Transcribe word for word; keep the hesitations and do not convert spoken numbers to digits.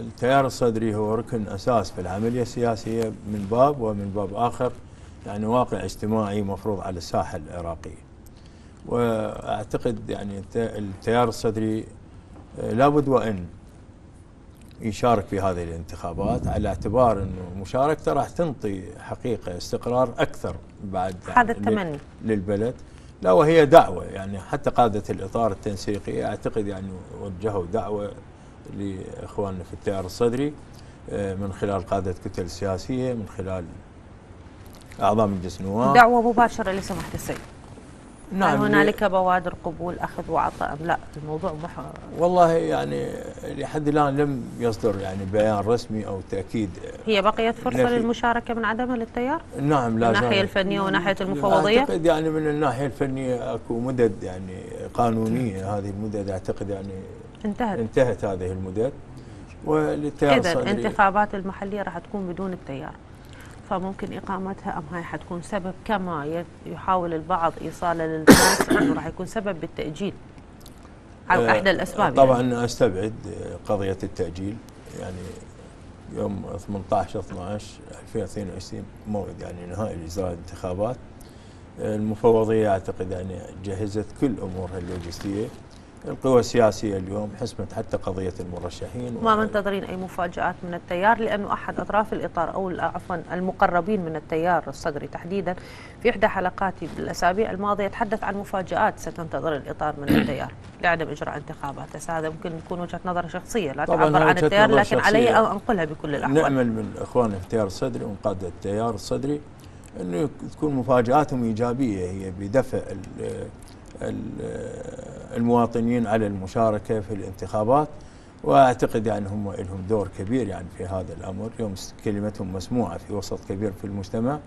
التيار الصدري هو ركن أساس في العملية السياسية من باب، ومن باب آخر يعني واقع اجتماعي مفروض على الساحة العراقية. وأعتقد يعني التيار الصدري لابد وأن يشارك في هذه الانتخابات، على اعتبار أنه مشاركته راح تنطي حقيقة استقرار أكثر بعد هذا التمني للبلد. لا، وهي دعوة يعني حتى قادة الإطار التنسيقي أعتقد يعني وجهوا دعوة لإخواننا في التيار الصدري من خلال قادة الكتل السياسية، من خلال أعضاء مجلس النواب، دعوة مباشرة لسماحة السيد. نعم، هل هنالك بوادر قبول، أخذ وعطاء أم لا؟ الموضوع محور والله يعني لحد الآن لم يصدر يعني بيان رسمي أو تأكيد. هي بقيت فرصة نفي. للمشاركة من عدمها للتيار؟ نعم، لا، من الناحية الفنية وناحية المفوضية؟ أعتقد يعني من الناحية الفنية أكو مدد يعني قانونية، هذه المدد أعتقد يعني انتهت انتهت هذه المدد. والتيار الصدري إذا الانتخابات المحلية راح تكون بدون التيار، فممكن إقامتها أم هاي حتكون سبب كما يحاول البعض إيصاله للناس أنه راح يكون سبب بالتأجيل على أحد الأسباب؟ طبعا يعني أستبعد قضية التأجيل، يعني يوم ثمانية عشر اثنا عشر ألفين واثنين وعشرين موعد يعني نهائي لإجراء الانتخابات. المفوضية أعتقد يعني جهزت كل أمورها اللوجستية، القوى السياسية اليوم حسمت حتى قضية المرشحين. ما منتظرين أي مفاجآت من التيار، لأنه أحد أطراف الإطار أو عفوا المقربين من التيار الصدري تحديدا في إحدى حلقاتي بالأسابيع الماضية تحدث عن مفاجآت ستنتظر الإطار من التيار لعدم إجراء انتخابات. هذا ممكن تكون وجهة نظر شخصية لا تعبر عن التيار، لكن علي أن أنقلها بكل الأحوال. نأمل من إخواننا في التيار الصدري ومن قادة التيار الصدري أنه تكون مفاجآتهم إيجابية، هي بدفع المواطنين على المشاركة في الانتخابات. وأعتقد يعني هم لهم دور كبير يعني في هذا الأمر، يوم كلمتهم مسموعة في وسط كبير في المجتمع.